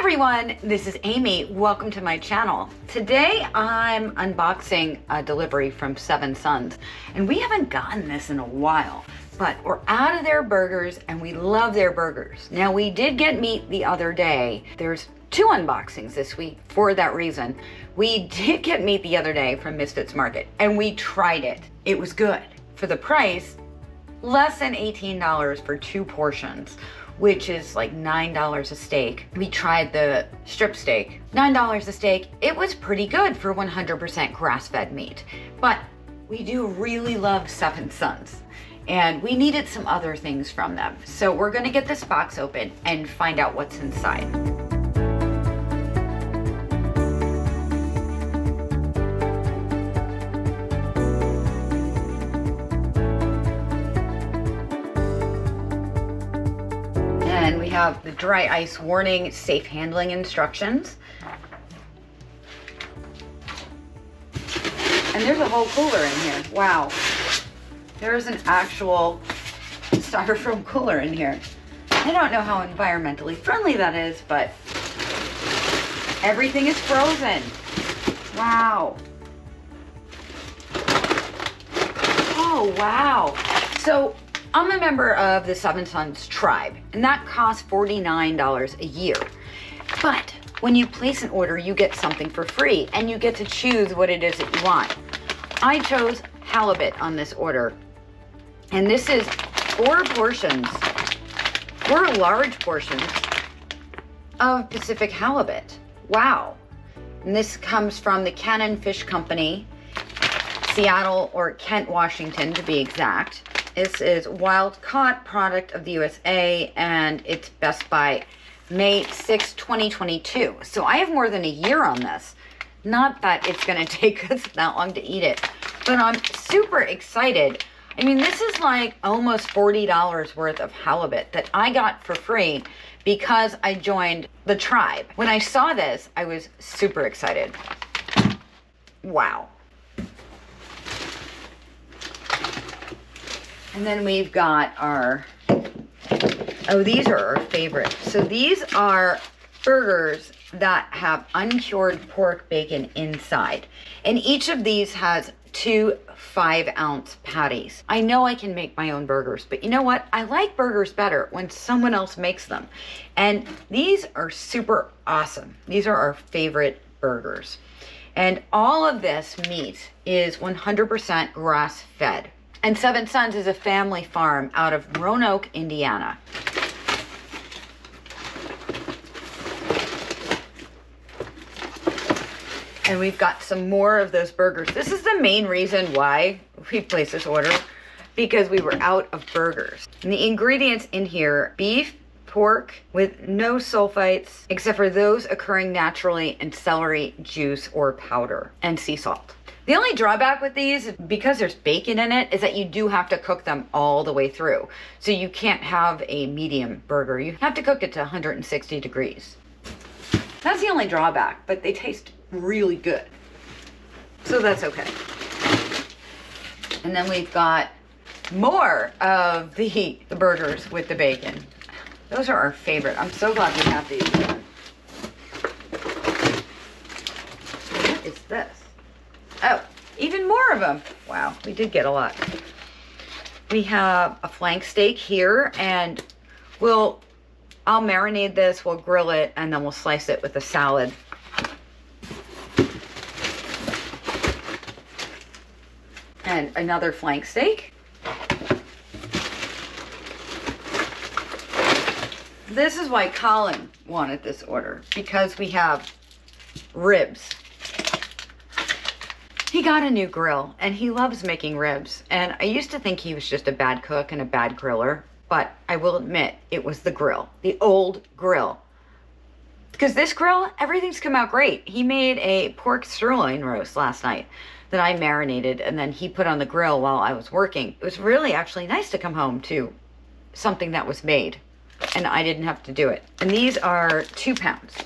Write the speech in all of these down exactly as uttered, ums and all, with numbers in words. everyone, this is Amy. Welcome to my channel. Today I'm unboxing a delivery from Seven Sons, and we haven't gotten this in a while, but we're out of their burgers and we love their burgers. Now, we did get meat the other day. There's two unboxings this week for that reason. We did get meat the other day from Misfits Market and we tried it. It was good. For the price, less than eighteen dollars for two portions, which is like nine dollars a steak. We tried the strip steak, nine dollars a steak. It was pretty good for one hundred percent grass-fed meat, but we do really love Seven Sons and we needed some other things from them. So we're gonna get this box open and find out what's inside. And we have the dry ice warning, safe handling instructions. And there's a whole cooler in here. Wow. There's an actual styrofoam cooler in here. I don't know how environmentally friendly that is, but everything is frozen. Wow. Oh, wow. So I'm a member of the Seven Sons tribe, and that costs forty-nine dollars a year. But when you place an order, you get something for free, and you get to choose what it is that you want. I chose halibut on this order, and this is four portions, four large portions of Pacific halibut. Wow. And this comes from the Cannon Fish Company, Seattle, or Kent, Washington, to be exact. This is wild caught, product of the U S A, and it's best by May sixth, twenty twenty-two. So I have more than a year on this. Not that it's going to take us that long to eat it, but I'm super excited. I mean, this is like almost forty dollars worth of halibut that I got for free because I joined the tribe. When I saw this, I was super excited. Wow. And then we've got our, oh, these are our favorite. So these are burgers that have uncured pork bacon inside. And each of these has two five ounce patties. I know I can make my own burgers, but you know what? I like burgers better when someone else makes them. And these are super awesome. These are our favorite burgers. And all of this meat is one hundred percent grass fed. And Seven Sons is a family farm out of Roanoke, Indiana. And we've got some more of those burgers. This is the main reason why we placed this order, because we were out of burgers. And the ingredients in here, beef, pork with no sulfites, except for those occurring naturally in celery juice or powder, and sea salt. The only drawback with these, because there's bacon in it, is that you do have to cook them all the way through. So you can't have a medium burger. You have to cook it to one hundred sixty degrees. That's the only drawback, but they taste really good. So that's okay. And then we've got more of the, the burgers with the bacon. Those are our favorite. I'm so glad we have these. What is this? Oh, even more of them. Wow, we did get a lot. We have a flank steak here, and we'll, I'll marinate this, we'll grill it, and then we'll slice it with a salad. And another flank steak. This is why Colin wanted this order, because we have ribs. He got a new grill and he loves making ribs. And I used to think he was just a bad cook and a bad griller, but I will admit it was the grill, the old grill. Because this grill, everything's come out great. He made a pork sirloin roast last night that I marinated and then he put on the grill while I was working. It was really actually nice to come home to something that was made and I didn't have to do it. And these are two pounds.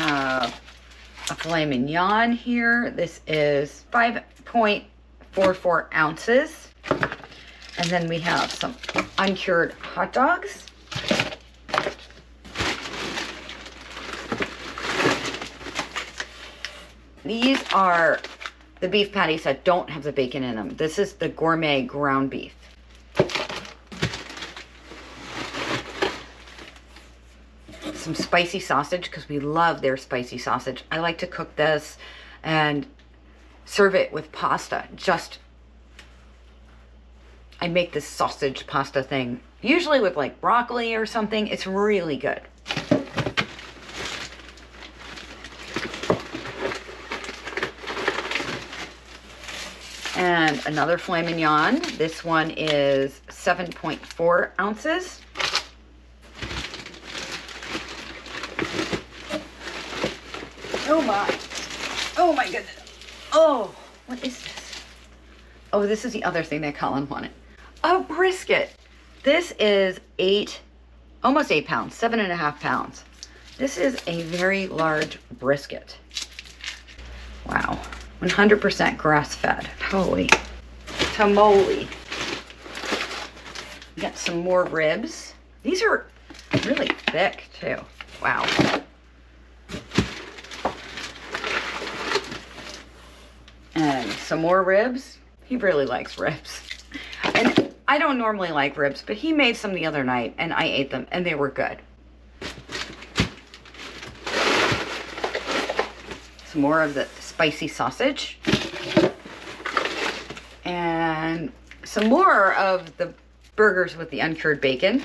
Uh, a filet mignon here. This is five point four four ounces. And And then we have some uncured hot dogs. These are the beef patties that don't have the bacon in them. This is the gourmet ground beef. Some spicy sausage, because we love their spicy sausage. I like to cook this and serve it with pasta. Just, I make this sausage pasta thing, usually with like broccoli or something. It's really good. And another filet mignon. This one is seven point four ounces. Oh my, oh my goodness. Oh, what is this? Oh, this is the other thing that Colin wanted. A brisket. This is eight, almost eight pounds, seven and a half pounds. This is a very large brisket. Wow, one hundred percent grass-fed. Holy tamale. Got some more ribs. These are really thick too. Wow. And some more ribs. He really likes ribs. And I don't normally like ribs, but he made some the other night and I ate them and they were good. Some more of the spicy sausage. And some more of the burgers with the uncured bacon.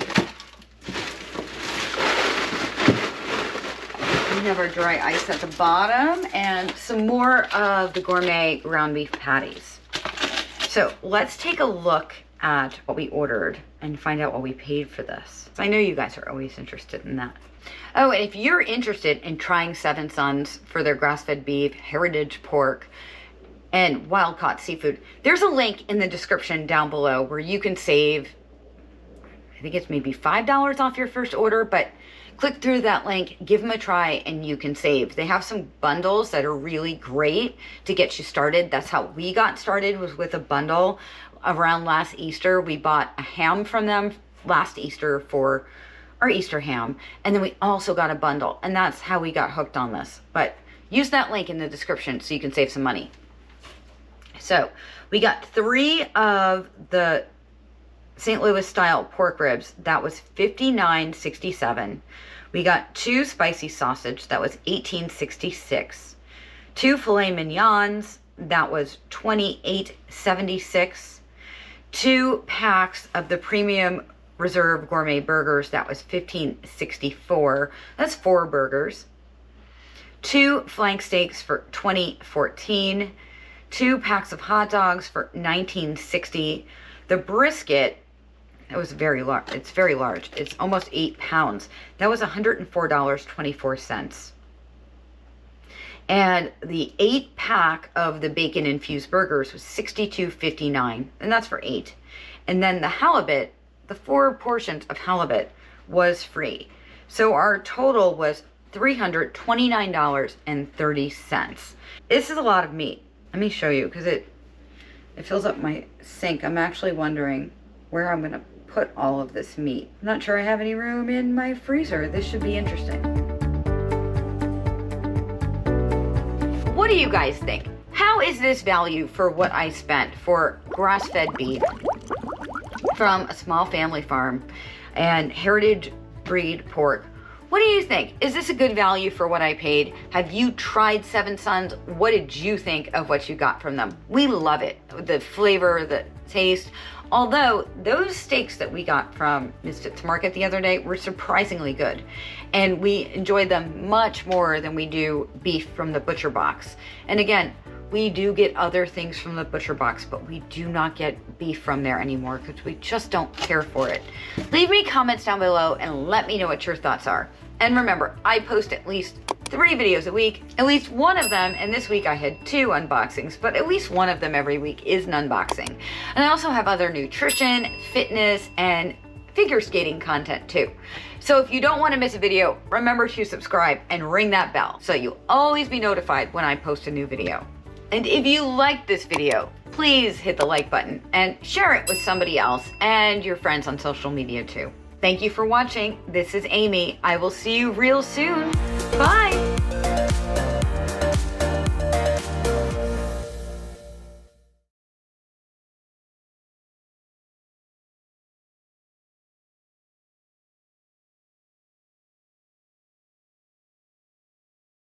We have our dry ice at the bottom and some more of the gourmet ground beef patties. So let's take a look at what we ordered and find out what we paid for this. I know you guys are always interested in that. Oh, and if you're interested in trying Seven Sons for their grass-fed beef, heritage pork, and wild-caught seafood, there's a link in the description down below where you can save, I think it's maybe five dollars off your first order, but click through that link, give them a try, and you can save. They have some bundles that are really great to get you started. That's how we got started, was with a bundle around last Easter. We bought a ham from them last Easter for our Easter ham, and then we also got a bundle, and that's how we got hooked on this. But use that link in the description so you can save some money. So we got three of the Saint Louis style pork ribs. That was fifty-nine sixty-seven. We got two spicy sausage. That was eighteen sixty-six. Two filet mignons. That was twenty-eight seventy-six. Two packs of the premium reserve gourmet burgers. That was fifteen sixty-four. That's four burgers. Two flank steaks for twenty fourteen. Two packs of hot dogs for nineteen sixty. The brisket, it was very large. It's very large. It's almost eight pounds. That was one hundred four dollars and twenty-four cents. And the eight pack of the bacon infused burgers was sixty-two fifty-nine, and that's for eight. And then the halibut, the four portions of halibut was free. So our total was three hundred twenty-nine dollars and thirty cents. This is a lot of meat. Let me show you, because it It fills up my sink. I'm actually wondering where I'm going to put all of this meat. I'm not sure I have any room in my freezer. This should be interesting. What do you guys think? How is this value for what I spent for grass-fed beef from a small family farm and heritage breed pork? What do you think? Is this a good value for what I paid? Have you tried Seven Sons? What did you think of what you got from them? We love it. The flavor, the taste. Although those steaks that we got from Misfits Market the other day were surprisingly good. And we enjoyed them much more than we do beef from the butcher box. And again, we do get other things from the butcher box, but we do not get beef from there anymore because we just don't care for it. Leave me comments down below and let me know what your thoughts are. And remember, I post at least three videos a week, at least one of them, and this week I had two unboxings, but at least one of them every week is an unboxing. And I also have other nutrition, fitness, and figure skating content too. So if you don't want to miss a video, remember to subscribe and ring that bell so you'll always be notified when I post a new video. And if you like this video, please hit the like button and share it with somebody else and your friends on social media too. Thank you for watching. This is Amy. I will see you real soon. Bye.